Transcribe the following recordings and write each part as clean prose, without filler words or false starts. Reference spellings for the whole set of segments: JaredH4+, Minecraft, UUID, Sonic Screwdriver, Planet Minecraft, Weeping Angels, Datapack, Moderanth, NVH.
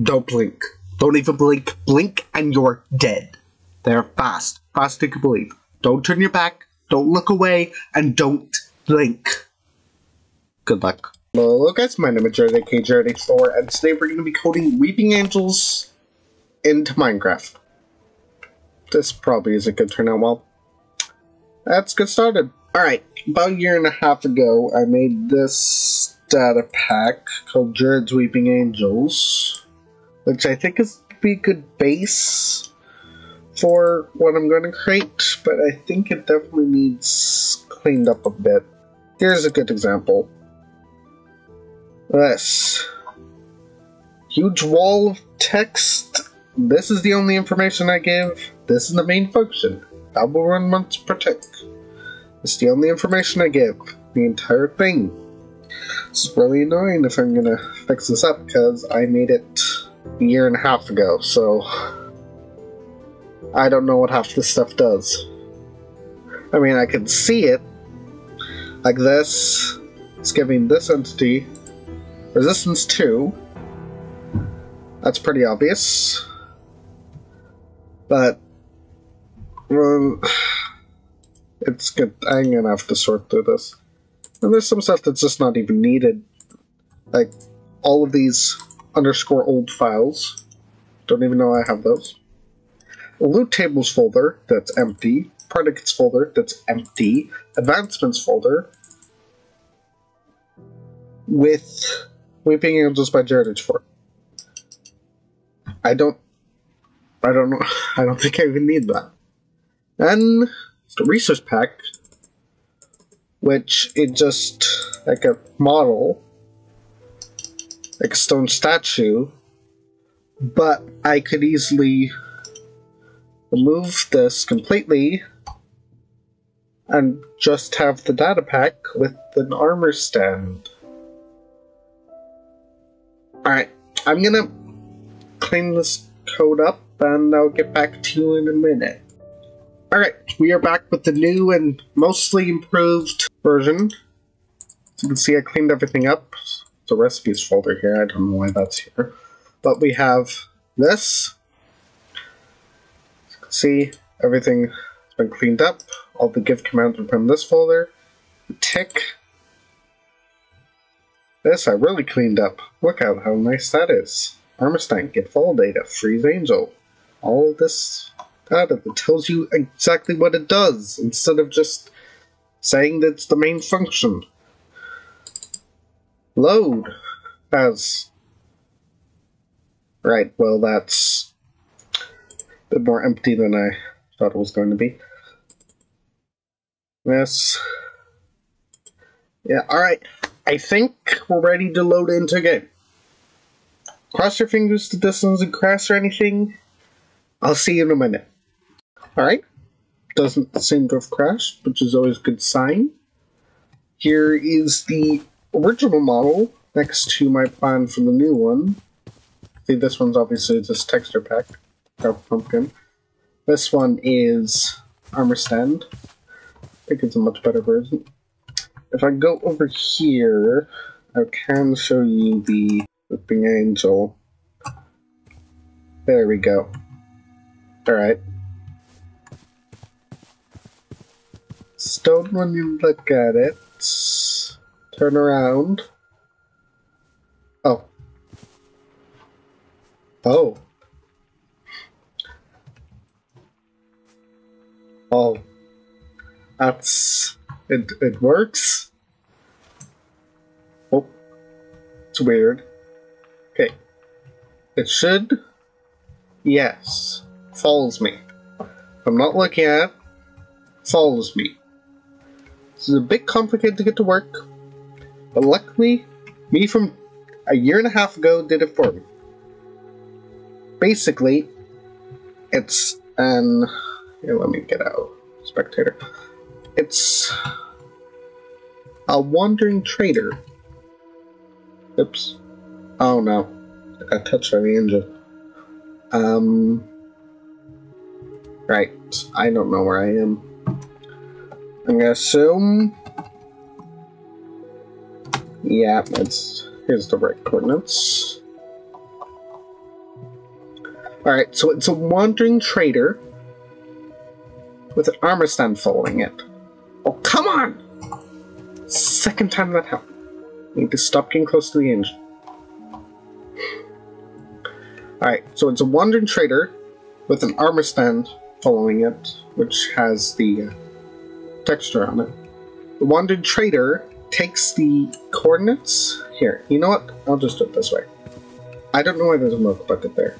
Don't blink. Don't even blink. Blink and you're dead. They're fast. Fast you can believe. Don't turn your back. Don't look away. And don't blink. Good luck. Hello guys, my name is JaredH4+, and today we're going to be coding Weeping Angels into Minecraft. This probably isn't going to turn out well. Let's get started. Alright, about a year and a half ago, I made this Datapack called Jared's Weeping Angels, which I think is a good base for what I'm going to create, but I think it definitely needs cleaned up a bit. Here's a good example. This huge wall of text. This is the only information I gave. This is the main function. Double run once per tick. This is the only information I give. The entire thing. It's really annoying if I'm gonna fix this up, because I made it a year and a half ago, so I don't know what half this stuff does. I mean, I can see it, like this. It's giving this entity resistance 2. That's pretty obvious. But it's good. I'm gonna have to sort through this. And there's some stuff that's just not even needed. Like all of these _old files. Don't even know I have those. A loot tables folder that's empty, predicates folder that's empty, advancements folder with Weeping Angels by JaredH4. I don't know. I don't think I even need that. And the resource pack, which is just like a model, like a stone statue, but I could easily remove this completely and just have the data pack with an armor stand. Alright, I'm gonna clean this code up and I'll get back to you in a minute. Alright, we are back with the new and mostly improved version. As you can see, I cleaned everything up. It's a recipes folder here, I don't know why that's here. But we have this. As you can see, everything has been cleaned up. All the give commands are from this folder. Tick. This I really cleaned up. Look at how nice that is. Armistein, get fall data, freeze angel. All of this data that tells you exactly what it does, instead of just saying that it's the main function. Load has... Right, well that's a bit more empty than I thought it was going to be. Yes. Yeah, alright. I think we're ready to load into a game. Cross your fingers that this doesn't crash or anything. I'll see you in a minute. Alright, doesn't seem to have crashed, which is always a good sign. Here is the original model next to my plan for the new one. See, this one's obviously just texture pack, Carp Pumpkin. This one is Armor Stand. I think it's a much better version. If I go over here, I can show you the Weeping Angel. There we go. Alright. Stone when you look at it. Turn around. Oh. Oh. Oh. That's... It works? Oh. It's weird. Okay. It should? Yes. Follows me. If I'm not looking at it, follows me. This is a bit complicated to get to work, but luckily, me from a year and a half ago did it for me. Basically, it's an... Here, let me get out. Spectator. It's a wandering trader. Oops. Oh no. I got touched by the engine. Right. I don't know where I am. I'm gonna assume. Yeah, here's the right coordinates. Alright, so it's a wandering trader with an armor stand following it. Oh, come on! Second time that happened. Need to stop getting close to the engine. Alright, so it's a wandering trader with an armor stand following it, which has the texture on it. The wandering trader takes the coordinates. Here, you know what? I'll just do it this way. I don't know why there's a milk bucket there.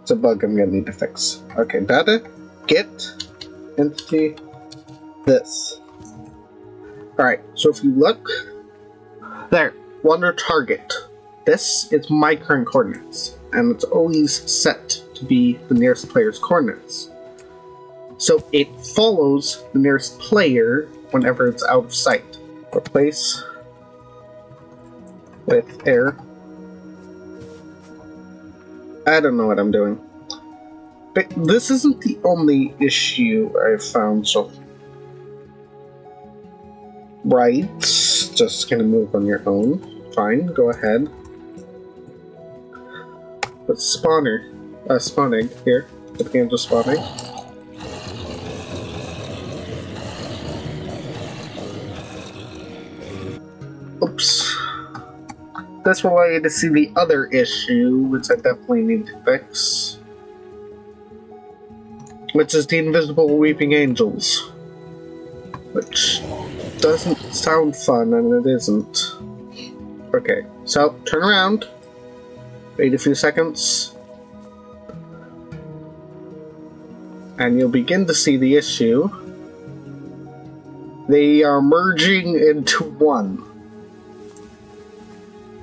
It's a bug I'm gonna need to fix. Okay, data, get, entity, this. Alright, so if you look, there, wander target. This is my current coordinates, and it's always set to be the nearest player's coordinates. So it follows the nearest player whenever it's out of sight. Replace with air. I don't know what I'm doing. But this isn't the only issue I've found, so... Right, just gonna move on your own. Fine, go ahead. But spawner, spawning here. The panda spawning. Oops. This will allow you to see the other issue, which I definitely need to fix. Which is the invisible Weeping Angels. Which doesn't sound fun, and it isn't. Okay, so turn around. Wait a few seconds. And you'll begin to see the issue. They are merging into one.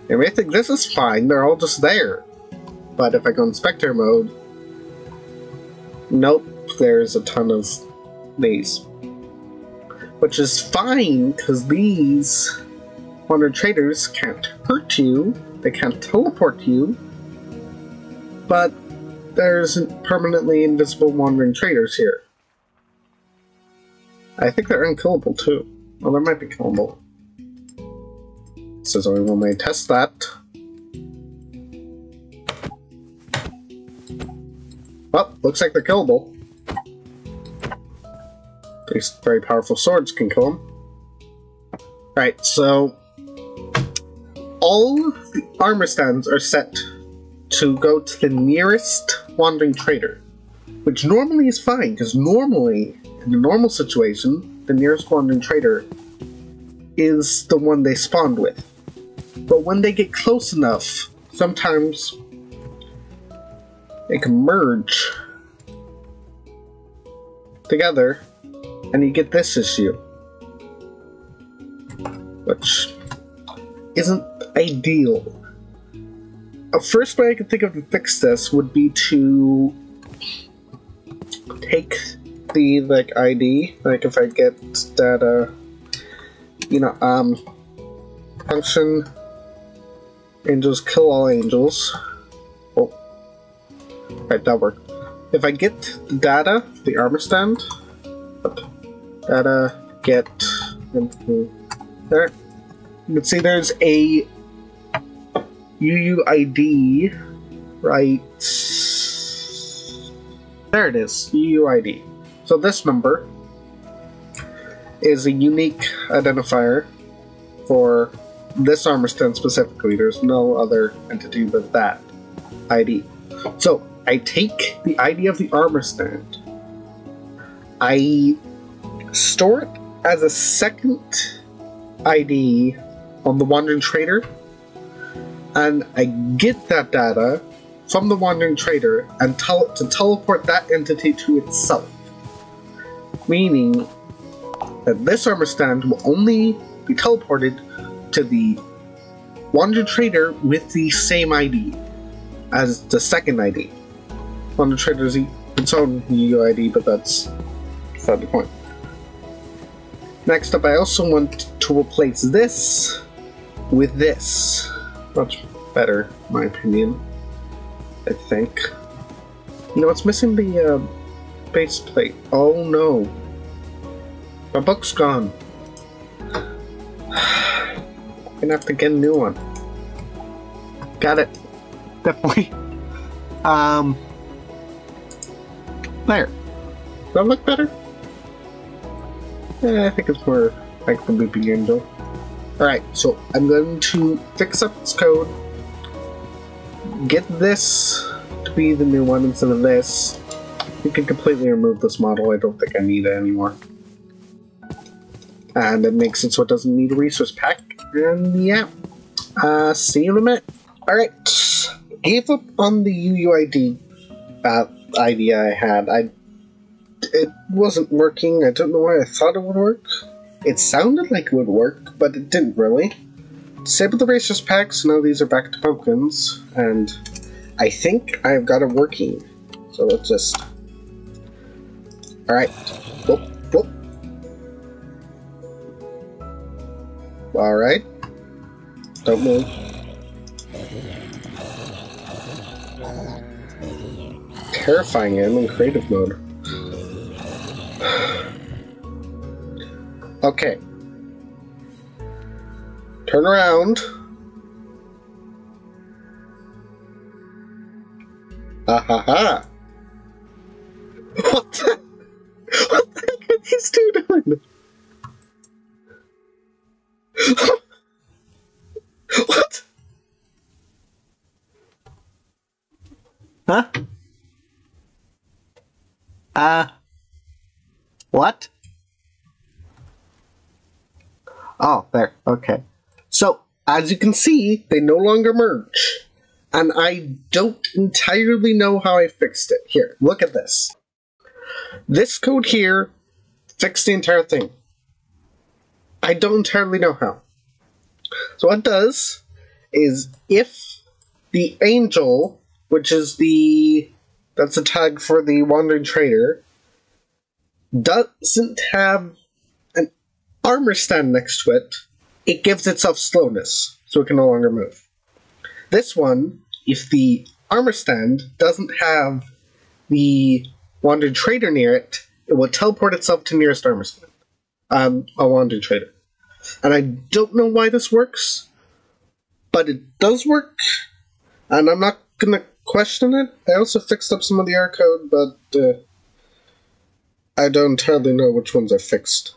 You may think this is fine, they're all just there. But if I go inspector mode, nope, there's a ton of these. Which is fine, because these wonder traders can't hurt you, they can't teleport you, but there's permanently invisible wandering traders here. I think they're unkillable too. Well, they might be killable. So there's only one way to test that. Well, looks like they're killable. These very powerful swords can kill them. Alright, so... all the armor stands are set to go to the nearest wandering trader. Which normally is fine, because normally, in a normal situation, the nearest wandering trader is the one they spawned with. But when they get close enough, sometimes they can merge together, and you get this issue, which isn't ideal. A first way I could think of to fix this would be to take the ID, like if I get data, you know, function. Angels kill all angels. Oh. Alright, that worked. If I get the data, the armor stand, data, get, there, you can see there's a UUID, right? There it is, UUID. So this number is a unique identifier for this armor stand specifically. There's no other entity but that ID. So I take the ID of the armor stand, I store it as a second ID on the wandering trader, and I get that data from the wandering trader and tell it to teleport that entity to itself, meaning that this armor stand will only be teleported to the wandering trader with the same ID as the second ID. Wandering trader is its own UUID, but that's beside the point. Next up, I also want to replace this with this. Much better, in my opinion. I think. You know, it's missing the base plate. Oh no. My book's gone. I'm gonna have to get a new one. Got it. Definitely. There. Does that look better? Yeah, I think it's more like the Weeping Angel. Alright, so I'm going to fix up this code. Get this to be the new one instead of this. You can completely remove this model. I don't think I need it anymore. And it makes it so it doesn't need a resource pack. And yeah. See you in a minute. Alright. Gave up on the UUID idea I had. It wasn't working. I don't know why I thought it would work. It sounded like it would work, but it didn't really. Disabled the resource packs, so now these are back to pumpkins, and I think I've got it working. So let's just... Alright. Whoop, whoop. Alright. Don't move. Terrifying. I'm in creative mode. Okay. Turn around. Ha ha ha. What the heck are these two doing? What? Huh? What? Oh, there. Okay. So, as you can see, they no longer merge. And I don't entirely know how I fixed it. Here, look at this. This code here fixed the entire thing. I don't entirely know how. So what it does is if the angel, which is the... That's the tag for the wandering trader, doesn't have an armor stand next to it, it gives itself slowness, so it can no longer move. This one, if the armor stand doesn't have the wandering trader near it, it will teleport itself to nearest armor stand, a wandering trader. And I don't know why this works, but it does work, and I'm not gonna question it. I also fixed up some of the error code, but I don't entirely know which ones I fixed.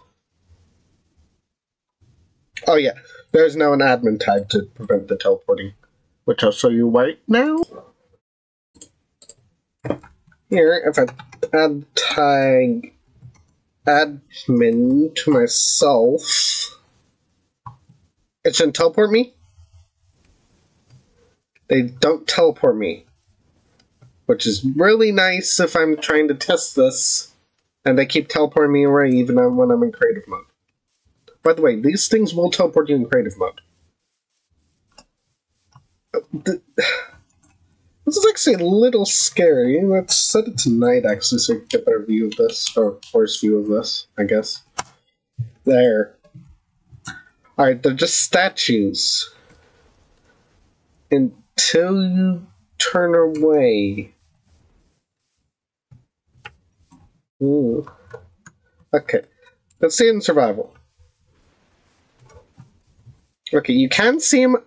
Oh yeah, there's now an admin tag to prevent the teleporting, which I'll show you right now. Here, if I add tag admin to myself, it shouldn't teleport me. They don't teleport me, which is really nice if I'm trying to test this. And they keep teleporting me away even when I'm in creative mode. By the way, these things will teleport you in creative mode. This is actually a little scary. Let's set it to night, actually, so we can get a better view of this. Or worse view of this, I guess. There. Alright, they're just statues. Until you turn away... Ooh. Okay, let's see it in survival. Okay, you can see him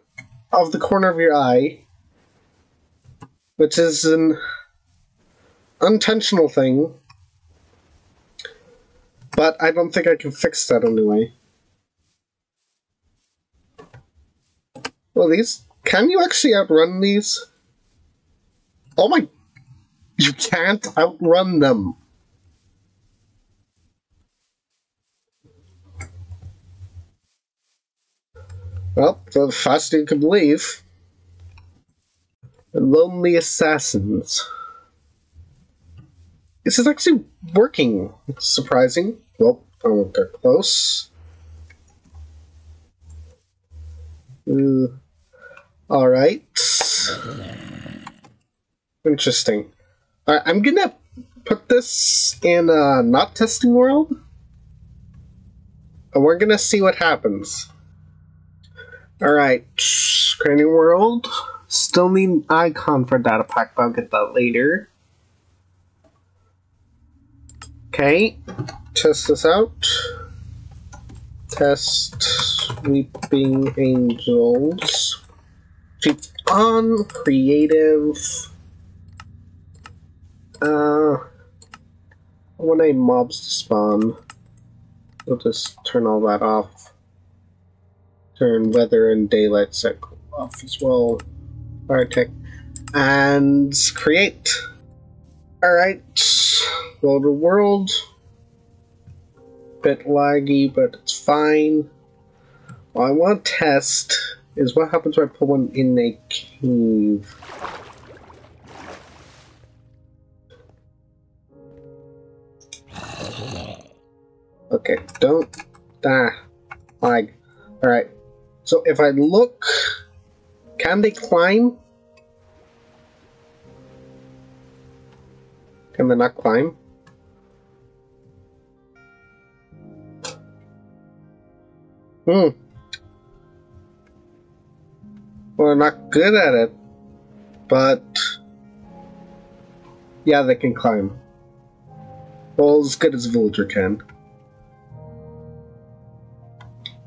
off the corner of your eye, which is an unintentional thing, but I don't think I can fix that anyway. Well, these... Can you actually outrun these? Oh my... You can't outrun them. Well, the faster you can leave. Lonely assassins. This is actually working. It's surprising. Well, I won't get close. Alright. Interesting. Alright, I'm gonna put this in a not testing world. And we're gonna see what happens. Alright, Cranium World. Still need an icon for Datapack, but I'll get that later. Okay, test this out. Test Weeping Angels. She's on creative. I want any mobs to spawn. We'll just turn all that off. Turn weather and daylight cycle off as well. Fire tech. And create. Alright. World of world. Bit laggy, but it's fine. What I want to test is what happens when I put one in a cave. Okay, don't. Lag. Alright. So if I look, can they climb? Can they not climb? Hmm. Well, they're not good at it, but yeah, they can climb. Well, as good as a villager can.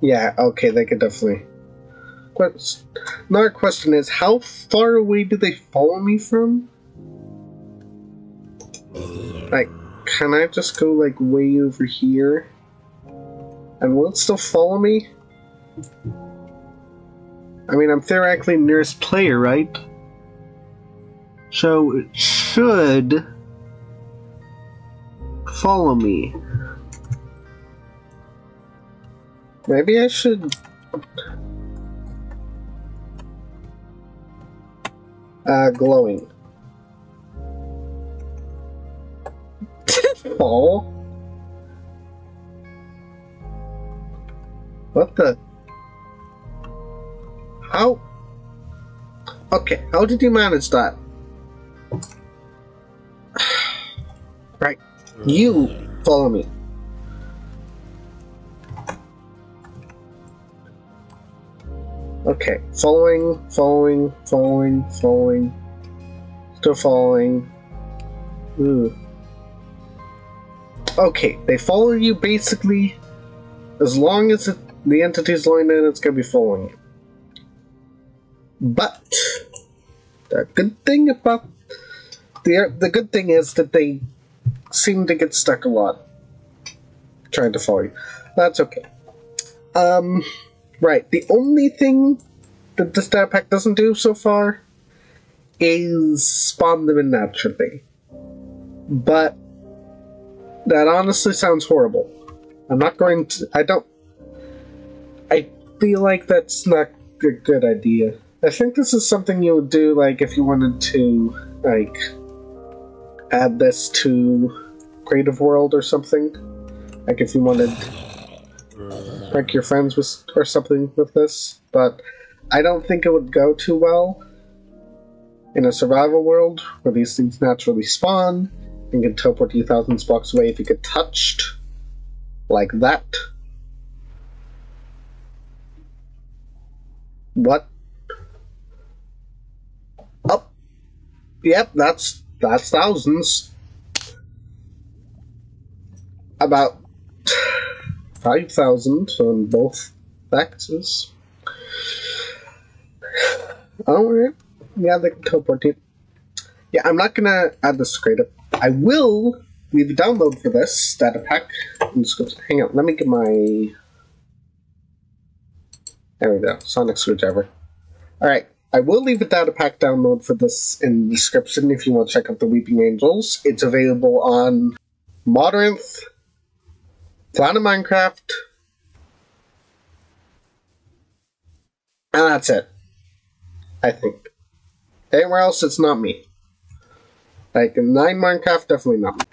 Yeah, okay, they could definitely. Another question is, how far away do they follow me from? Like, can I just go, like, way over here? And will it still follow me? I mean, I'm theoretically nearest player, right? So it should follow me. Maybe I should. Glowing. Oh. What the? How? Okay, how did you manage that? Right. You follow me. Okay, following. Still following. Ooh. Okay, they follow you basically as long as the entity's lying down, it's gonna be following you. But the good thing about the good thing is that they seem to get stuck a lot trying to follow you. That's okay. Right, the only thing that this Datapack doesn't do so far is spawn them in naturally. But that honestly sounds horrible. I'm not going to. I feel like that's not a good idea. I think this is something you would do, like, if you wanted to, like, add this to Creative World or something. Like, if you wanted. Like your friends with or something with this, but I don't think it would go too well in a survival world where these things naturally spawn and can teleport you thousands of blocks away if you get touched like that. What? Oh, yep, that's thousands. About 5,000 on both axes. Alright. Yeah, they can teleport you. Yeah, I'm not gonna add this to creative. I will leave a download for this data pack. I'm just gonna hang on, let me get my. There we go, Sonic Screwdriver. Alright, I will leave a data pack download for this in the description if you want to check out the Weeping Angels. It's available on Moderanth, Planet Minecraft, and that's it, I think. Anywhere else, it's not me. Like, in 9 Minecraft, definitely not me.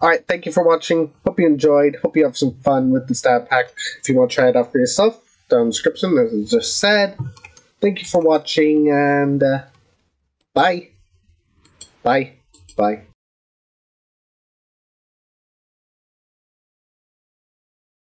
Alright, thank you for watching. Hope you enjoyed. Hope you have some fun with this data pack. If you want to try it out for yourself, down in the description, as I just said. Thank you for watching, and bye. Bye. Bye.